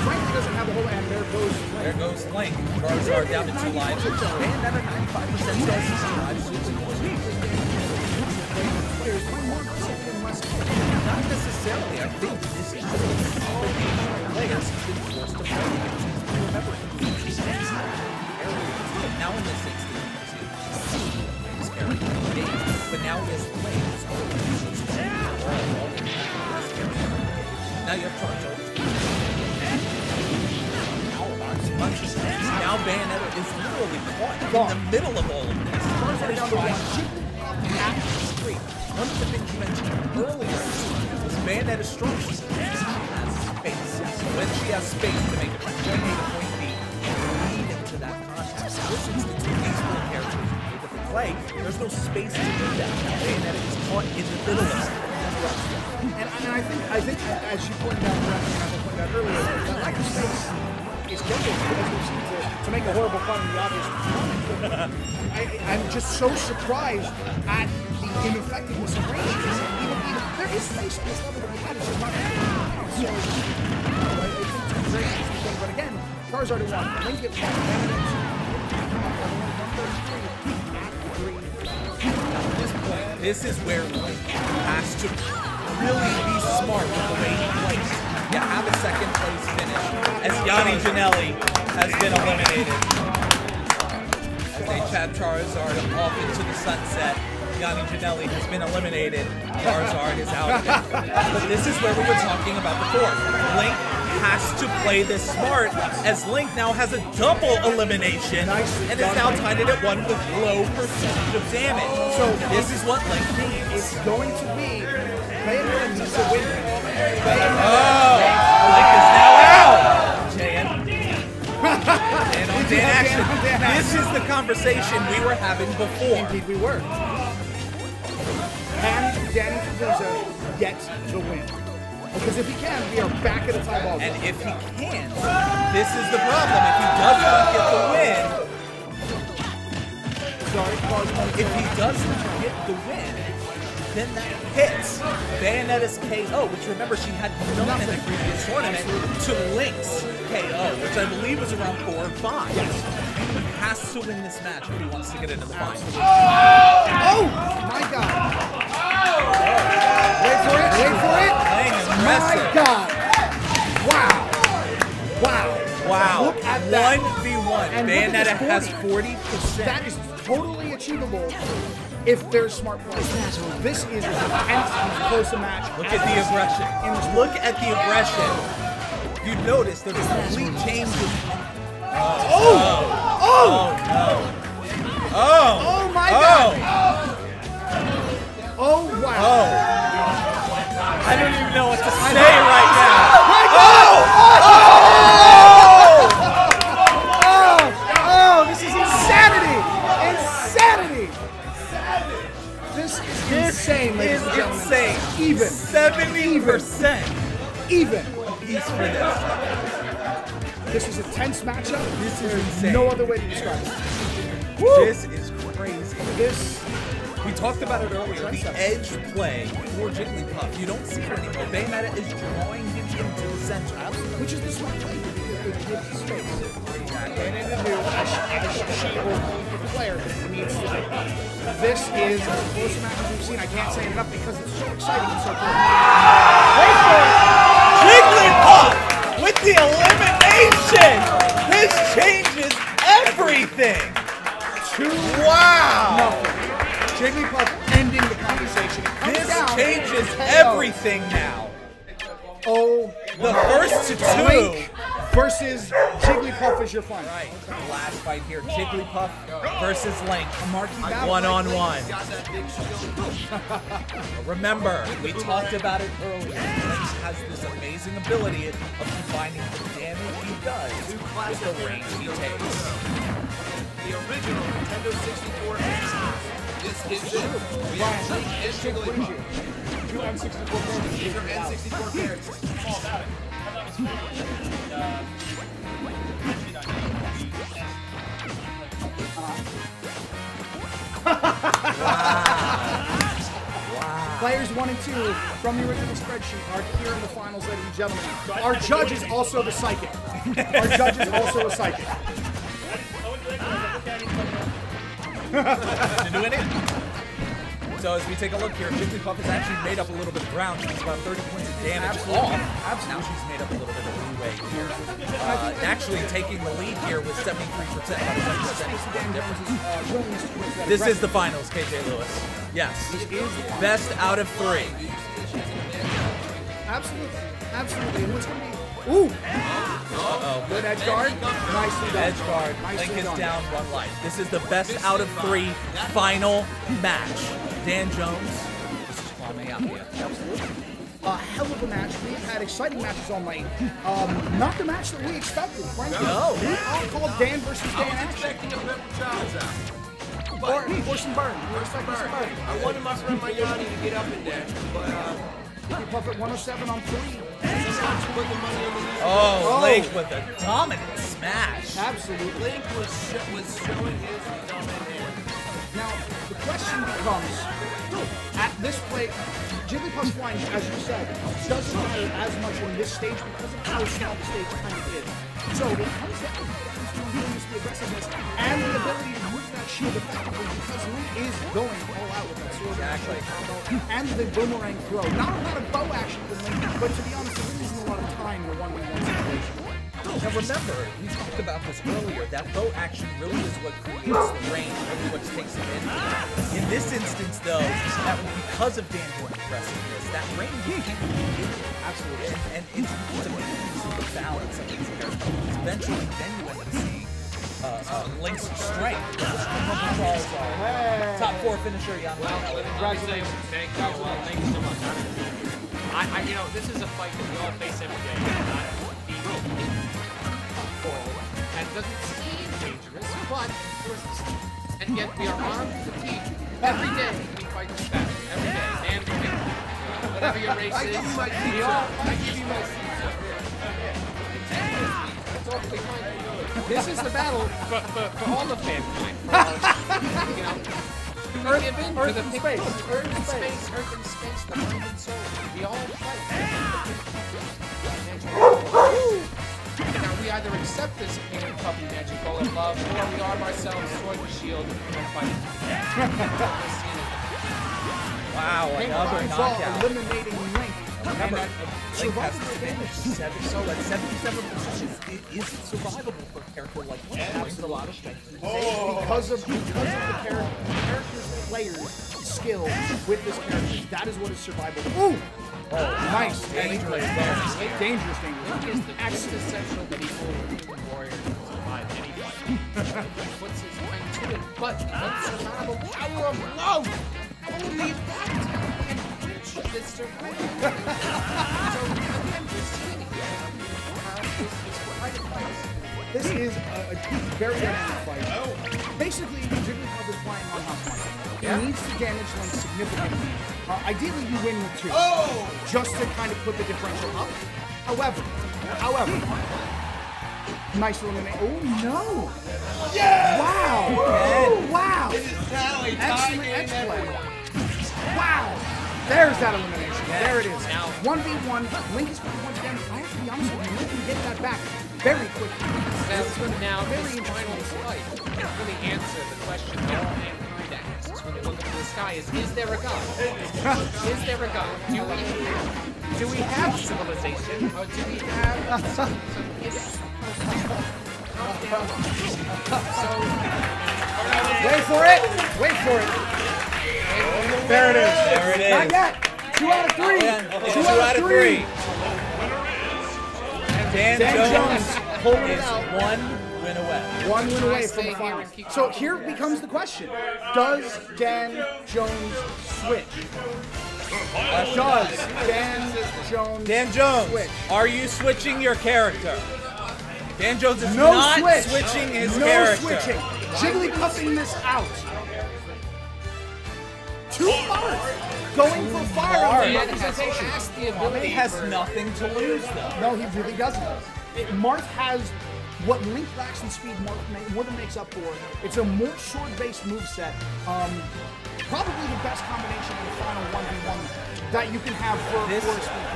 Link doesn't have a whole and there goes Link. There goes Link. Charizard down to 2 lives. And another 95% down to 2 lives. There's 1% in West Coast. Not necessarily. I think this is all the players been forced to play. Remember, Peach earlier. Now in the 60s. But now he has legs. Now you have Charizard. Now Bayonetta is literally caught in the middle of all of this. Charizard is trying to act straight. One of the things you mentioned earlier was Bayonetta's strong. She has space. When she has space to make it from point A to point B, lead into that contact. This is the 2 baseball characters. Play, there's no space to do that, and that is caught in the middle of it. And I think, as you pointed out, earlier, that lack of space is critical because we seem to make a horrible fun in the obvious. I'm just so surprised at the ineffectiveness of range. Even there is space on this level that we had, it's just not going to be. So, I think it's a very interesting thing, but again, Charizard is on Link it back, and it's at this point, this is where Link has to really be smart with the way he plays. You have a second place finish as Yanni Janelli has been eliminated. As they chap Charizard off into the sunset, Yanni Janelli has been eliminated. Charizard is out of it. But this is where we were talking about before. Link has to play this smart as Link now has a double elimination and is now tied at 1 with low percentage of damage. So this is what Link needs. It's going to be Bayonetta needs to win. Oh, Link is now out. Dan on Dan action. This is the conversation we were having before. Indeed we were. Can Danny Fabuzza get the win? Because if he can, we are back at a tie ball game. And if he can, this is the problem. If he does not get the win, if he doesn't get the win, then that hits Bayonetta's KO, which remember she had done in the previous tournament, to Link's KO, which I believe was around 4 or 5. He has to win this match if he wants to get into the final. Oh! Oh my God! Wait for it! Wait for it! My God! Wow! Wow! Wow! Look at that. 1v1. Bayonetta has 40%. That is totally achievable. If there's smart players, this is as close a match. Look at the aggression. And look at the aggression. You notice the complete change. Oh! Oh! Oh! Oh! Oh my God! Oh wow! Oh! I don't even know what to say right now. Oh! Oh! This is insane. Even 70% even piece for this. This is a tense matchup. This is insane. No other way to describe it. Woo! This is crazy. This. We talked about it earlier. The edge play for Jigglypuff. You don't see it anymore. Bayonetta is drawing him into the center, which is the smart play. This is the closest match we've seen. I can't say enough because it's so exciting and so cool. Wait for it! Jigglypuff with the elimination! This changes everything! Wow! Jigglypuff ending the conversation. This changes everything now. Oh, the first to two versus Jigglypuff is your final. Right. Last fight here, Jigglypuff versus Link. One-on-one. Remember, we talked about it earlier. Link has this amazing ability of combining the damage he does with the range he takes. The original Nintendo 64 This is true. We have Link and Jigglypuff. Two N64 players. These are N64 players. Wow. Players 1 and 2 from the original spreadsheet are here in the finals, ladies and gentlemen. Our judge is also the psychic. Our judge is also a psychic. So as we take a look here, Jigglypuff has actually made up a little bit of ground. She's about 30 points of damage off. Now she's made up a little bit of leeway here. Actually taking the lead here with 73%. This is the finals, KJ Lewis. Yes. Best out of 3. Absolutely. Absolutely. What's going to be? Ooh! Uh-oh. Good edge guard. Nicely done. Edge guard. Link is down 1 life. This is the best out of 3 final match. Dan Jones. This is Kwame out here. Absolutely. A hell of a match. We've had exciting matches all night. Not the match that we expected, frankly. No. We all called Dan versus Dan expecting a rip Charizard. Or some burn. I wanted my friend Yanni to get up in there, but Puff at 107 on 3. Oh, Link with a dominant smash. Absolutely. Link was showing his dominant. Now, the question becomes, at this play, Jigglypuff's flying, as you said, doesn't matter as much on this stage because of how small the stage kind of is. So, when it comes down to the aggressiveness and the ability to move that shield effectively, because Link is going all out with that sword. Exactly. And the boomerang throw. Not a lot of bow action for Link, but to be honest, there isn't a lot of time in a 1v1 situation. Now remember, we talked about this earlier, that bow action really is what creates the range and what takes it in. In this instance, though, that because of Dan Jones' aggressiveness, that range can't be given. Absolutely. And it's a big balance of these characters. Eventually, then you end up seeing Link's strength. Top 4 finisher, Yanni. Well, congratulations. Thank you. Well, thank you so much. You know, this is a fight that we all face every day. And it doesn't seem dangerous, but and yet we are armed with fatigue. Every day we fight this battle. Every day. Man, whatever your race is, I give you my seat. This is the battle for all of mankind. You know, Earth and space, the mind and soul. We all fight. Now we either accept this pain, puppy magic full of love, or we arm ourselves, sword and shield, and fight. Wow, another knockout. Eliminating Link. Remember, Link has to finish 7, so at 77 positions, it isn't survivable for a character like Link. That's a lot of things. Because of the character's player's skill with this character, that is what is survivable. Ooh! Oh, nice. Dangerous. Link is the quintessential medieval warrior to survive anyone. Puts his mind to it, but unsurmountable power of love! Only that can reach this survival. So, I'm just kidding. This is a very dynamic fight. Oh. Basically, Jigglypuff is playing on half-point. He needs to damage Link significantly. Ideally, you win with 2, just to kind of put the differential up. However, nice elimination. Oh no! Yes! Wow! Woo! Wow! It is tally. Excellent. Wow! There's that elimination. There it is. Now 1v1. Link is 41 damage. I have to be honest with you. Link can get that back very quickly. Now this final flight really answer the question that all mankind asks when they look into the sky: is there a god? Is there a god? Do we have civilization? Or do we have some? Wait for it. There it is. Not yet. 2 out of 3. Two out of three. Dan Jones is 1 win away. 1 win away from the finals. So here becomes the question: does Dan Jones switch? Dan Jones, are you switching your character? Dan Jones is not switching his character. No switching. Jigglypuffing this out. Going for fire on representation. Kwame has nothing to lose, though. No, he really doesn't. Marth has what Link lacks in speed. Marth more than makes up for. It's a more sword-based moveset. Probably the best combination in the final 1v1 that you can have for a speed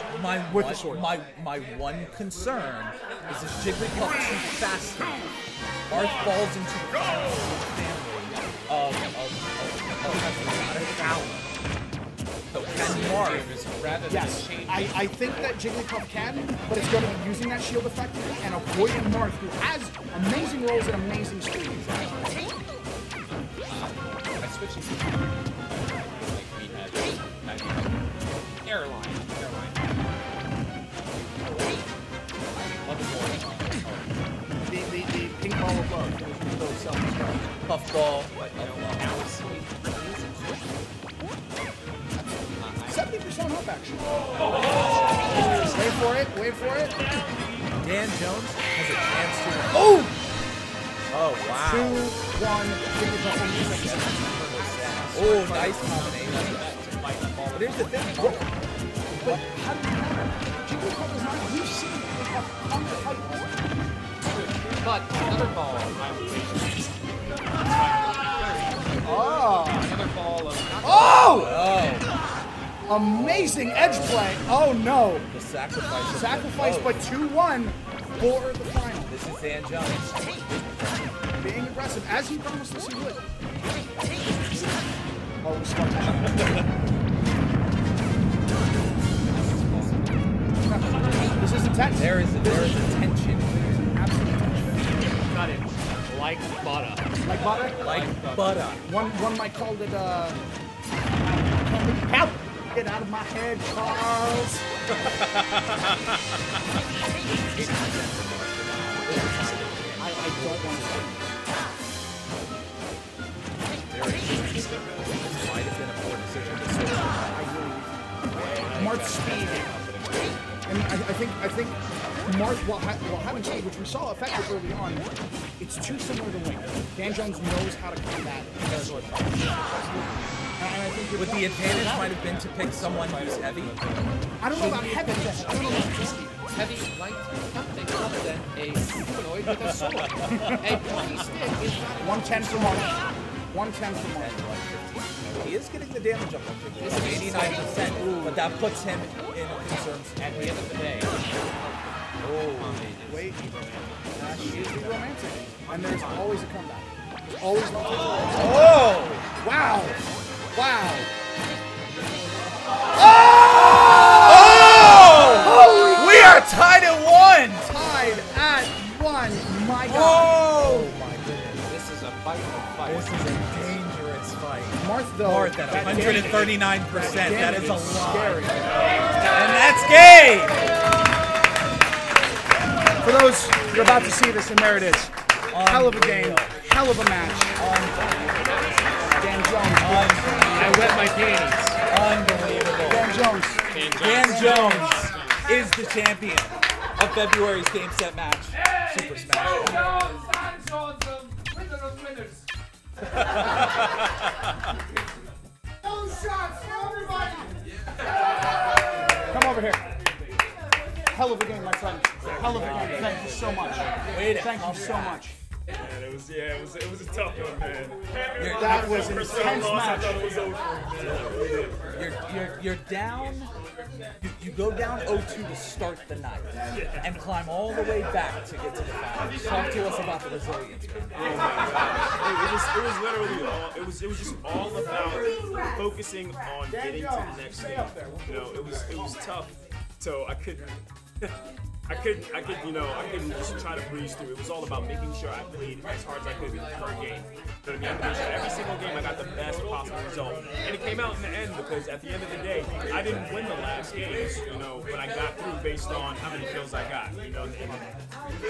player with the sword. My one concern is that Jigglypuff too fast. Marth falls into the family I think that Jigglypuff can, but it's going to be using that shield effectively and avoiding Marth, who has amazing rolls and amazing speed. The pink ball of love. Puffball. What? 70% up, actually. Oh. Wait for it. Dan Jones has a chance to win. Oh, wow. 2-1. Oh, nice combination. But here's the thing. But how do you know? Jigglypuff is not used to Jigglypuff on the fight. But another ball of amazing edge play. Oh no. The sacrifice. Sacrifice, but 2-1 for the final. This is Dan Jones being aggressive as he promised us he would. Oh, smart. This is intense. There is a tension. Got it. Like butter. Like butter? Like butter. One might call it help! Get out of my head, Charles! I don't want to say it. This might have been a poor decision to switch. Marth's speed. And I think Marth, while having speed, which we saw effective early on, it's too similar to Link. Dan Jones knows how to combat that. With the advantage might have been to pick someone who's heavy. I don't know about heavy. Heavy, light, nothing other than a humanoid with a sword. A pointy stick is 110 for Marth. 110 from Marth. He is getting the damage up. This is 89%, but that puts him in concerns. At the end of the day. Oh, wait. She is romantic. And there's always a comeback. There's always a comeback. Oh! Wow! Wow! Oh! Oh! We are tied at 1! Tied at 1! My God! Oh my goodness. This is a fightful fight. This is a dangerous fight. Marth, though. Marth at 139%. That is a lot. Scary. And that's game! For those who are about to see this, and there it is. Hell of a game. Hell of a match. Dan Jones. I wet my panties. Unbelievable. Dan Jones is the champion of February's Game Set Match. Hey, Super Smash. Dan Jones, winner of winners. Those shots for everybody. Yeah. Come over here. Hell of a game, my friend. Hell of a game. Thank you so much. Thank you so much. Man, it was a tough one, man. That was an intense match. I thought it was over. You're down. You go down 0-2 to start the night, and climb all the way back to get to the final. Talk to us about the resilience. It was literally all. It was just all about focusing on getting to the next game. You know, it was tough. So I couldn't. I couldn't just try to breeze through. It was all about making sure I played as hard as I could per game. You know what I mean? I made sure every single game I got the best possible result. And it came out in the end because at the end of the day, I didn't win the last games, you know, but I got through based on how many kills I got, you know.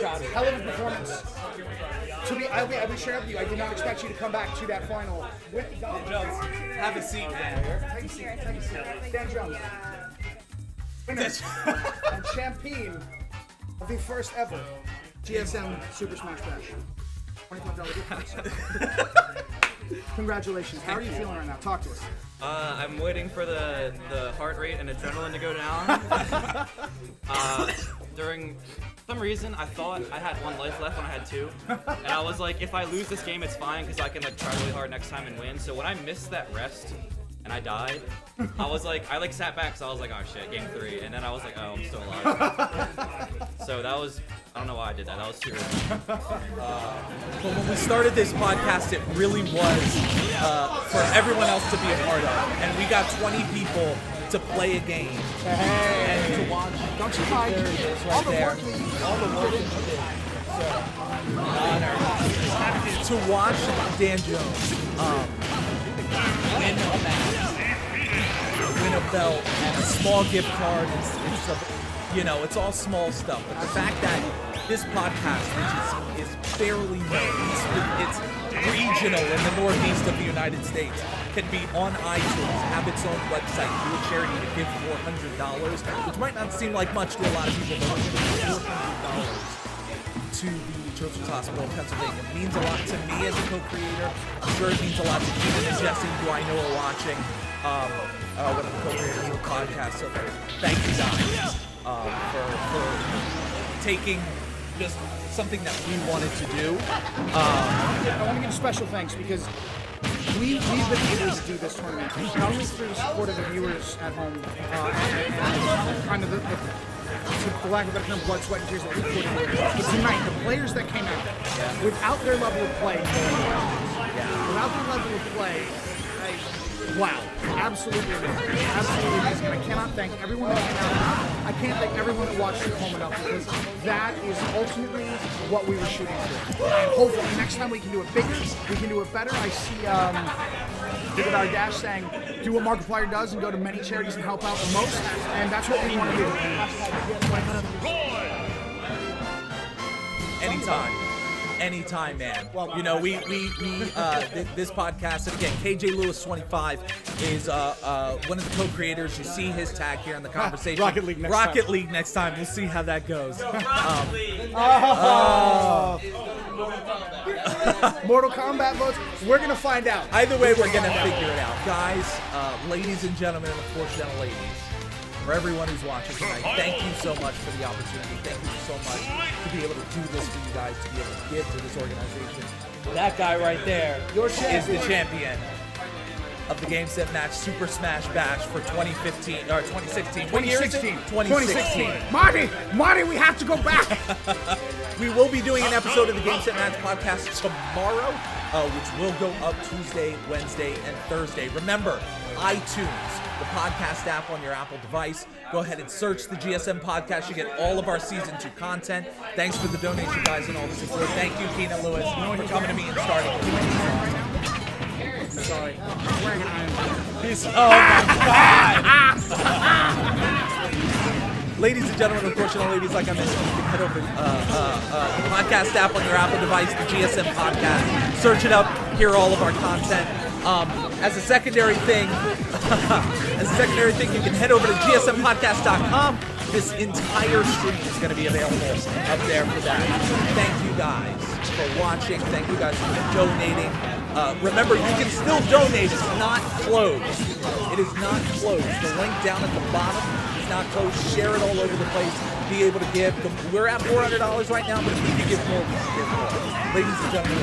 God, hell of a performance. To be, I'll be sharing with you, I did not expect you to come back to that final with the goal. Have a seat, man. Take a seat. Dan Jones. Winners and champion of the first ever GSM Super Smash Bash. $25 gift. Congratulations. How are you feeling right now? Talk to us. I'm waiting for the heart rate and adrenaline to go down. During some reason, I thought I had one life left when I had two, and I was like, if I lose this game, it's fine because I can like try really hard next time and win. So when I missed that rest and I died, I sat back, so I was like, oh shit, game three, and then I was like, oh, I'm still alive. So that was, I don't know why I did that. That was too early. But when we started this podcast, it really was for everyone else to be a part of, and we got 20 people to play a game and to watch. Don't you mind? All the work that you did. So, to watch Dan Jones. Win a match, win a belt, and a small gift card. It's you know, it's all small stuff. But the fact that this podcast, which is barely known, it's regional in the northeast of the United States, can be on iTunes, have its own website, do a charity to give $400, which might not seem like much to a lot of people, but $400 to the Children's Hospital of Pennsylvania. It means a lot to me as a co-creator. I'm sure it means a lot to Kevin and Jesse, who I know are watching one of the co-creators of the podcast. So thank you, Don, for taking just something that we wanted to do. I want to give special thanks because we've been able to do this tournament not only through the support of the viewers at home and kind of the lack of better term, blood, sweat, and tears that we put in. But tonight, the players that came out, without their level of play, wow, absolutely amazing. Absolutely amazing. I cannot thank everyone that came out. I can't thank everyone that watched it home enough because that is ultimately what we were shooting for. And hopefully next time we can do it bigger, we can do it better. I see Dividar Dash saying, do what Markiplier does and go to many charities and help out the most. And that's what we want to do. Anytime, man. Well, you know, this podcast, and again, KJ Lewis 25 is one of the co-creators. You see his tag here in the conversation. Rocket League next time. We'll see how that goes. Mortal Kombat votes. We're gonna find out. Either way, we're gonna figure it out, guys. Ladies and gentlemen, and of course, gentle ladies. for everyone who's watching tonight. Thank you so much for the opportunity. Thank you so much to be able to do this for you guys, to be able to give to this organization. That guy right there is the champion of the Game Set Match Super Smash Bash for 2015, or 2016. 2016. Marty, we have to go back. We will be doing an episode of the Game Set Match podcast tomorrow, which will go up Tuesday, Wednesday, and Thursday. Remember, iTunes, the podcast app on your Apple device. Go ahead and search the GSM podcast. You get all of our Season 2 content. Thanks for the donation, guys, and all the support. Thank you, Keena Lewis, for coming to me and starting this. Sorry. He's, oh, my God. Ladies and gentlemen, unfortunately, ladies, like I mentioned, you can head over to the podcast app on your Apple device, the GSM podcast. Search it up. Hear all of our content. As a secondary thing, you can head over to gsmpodcast.com. This entire stream is going to be available up there for that. Thank you guys for watching. Thank you guys for donating. Remember, you can still donate. It's not closed. It is not closed. The link down at the bottom is not closed. Share it all over the place. Be able to give. We're at $400 right now, but if you can give more, we can give more. Ladies and gentlemen,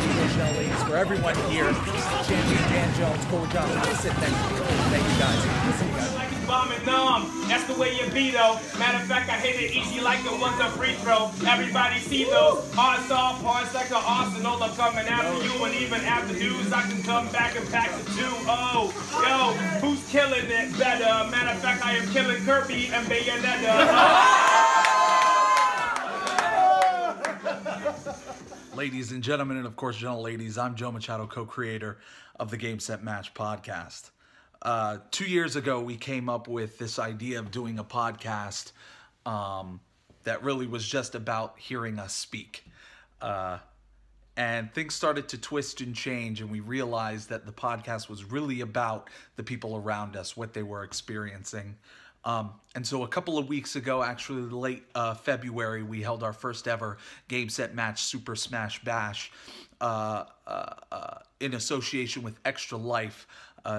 ladies, for everyone here, champion Dan Jones, Corey Johnson, I said thank you guys. See you guys. Like it's bombing numb. That's the way you be, though. Matter of fact, I hit it easy like the ones on free throw. Everybody see those hard soft parts like an arsenal are coming after you, and even after dudes, I can come back and pack the 2-0. Yo, who's killing it better? Matter of fact, I am killing Kirby and Bayonetta. Ladies and gentlemen, and of course, gentle ladies, I'm Joe Machado, co-creator of the Game Set Match podcast. 2 years ago, we came up with this idea of doing a podcast that really was just about hearing us speak. And things started to twist and change, and we realized that the podcast was really about the people around us, what they were experiencing. And so a couple of weeks ago, actually late February, we held our first ever Game Set Match Super Smash Bash in association with Extra Life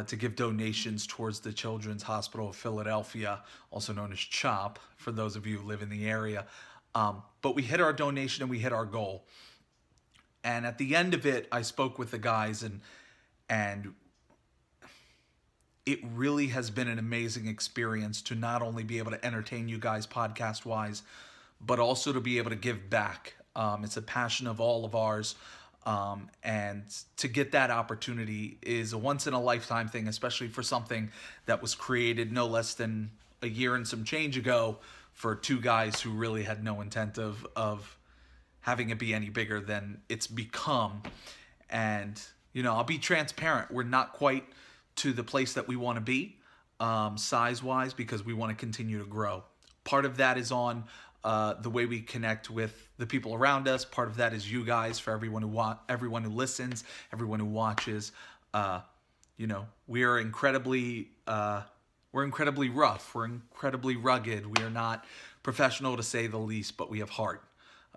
to give donations towards the Children's Hospital of Philadelphia, also known as CHOP, for those of you who live in the area. But we hit our donation and we hit our goal. And at the end of it, I spoke with the guys, and it really has been an amazing experience to not only be able to entertain you guys podcast-wise, but also to be able to give back. It's a passion of all of ours, and to get that opportunity is a once-in-a-lifetime thing, especially for something that was created no less than a year and some change ago for two guys who really had no intent of having it be any bigger than it's become. And, you know, I'll be transparent. We're not quite to the place that we want to be size-wise, because we want to continue to grow. Part of that is on the way we connect with the people around us. Part of that is you guys, for everyone who listens, everyone who watches. You know, we are incredibly rough. We're incredibly rugged. We are not professional, to say the least, but we have heart,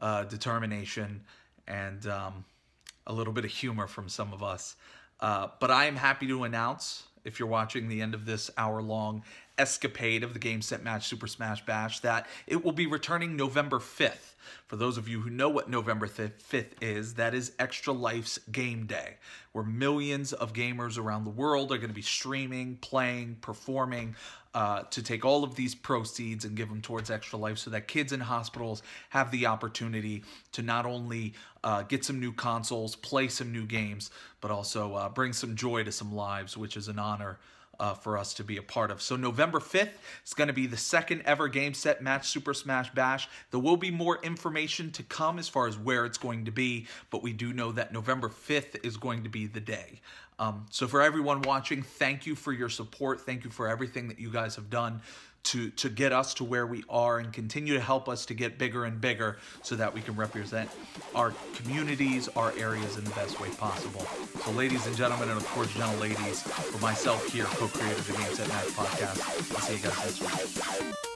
determination, and a little bit of humor from some of us. But I am happy to announce, if you're watching the end of this hour-long escapade of the Game Set Match Super Smash Bash, that it will be returning November 5th. For those of you who know what November 5th is, that is Extra Life's Game Day, where millions of gamers around the world are going to be streaming, playing, performing, to take all of these proceeds and give them towards Extra Life so that kids in hospitals have the opportunity to not only get some new consoles, play some new games, but also bring some joy to some lives, which is an honor for us to be a part of. So November 5th is going to be the second ever Game Set Match Super Smash Bash. There will be more information to come as far as where it's going to be, but we do know that November 5th is going to be the day. So for everyone watching, thank you for your support. Thank you for everything that you guys have done to get us to where we are, and continue to help us to get bigger and bigger so that we can represent our communities, our areas in the best way possible. So ladies and gentlemen, and of course, gentle ladies, for myself here, co-creator of the Game Set Match podcast, I'll see you guys next week.